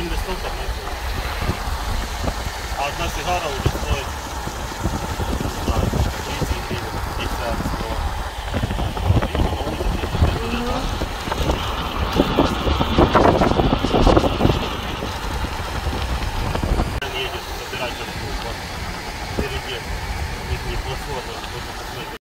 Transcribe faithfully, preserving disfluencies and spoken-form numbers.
investor там. А одна сигара уже стоит, не знаю, тридцать, тридцать, сто. Едет собирать впереди, их не платформа,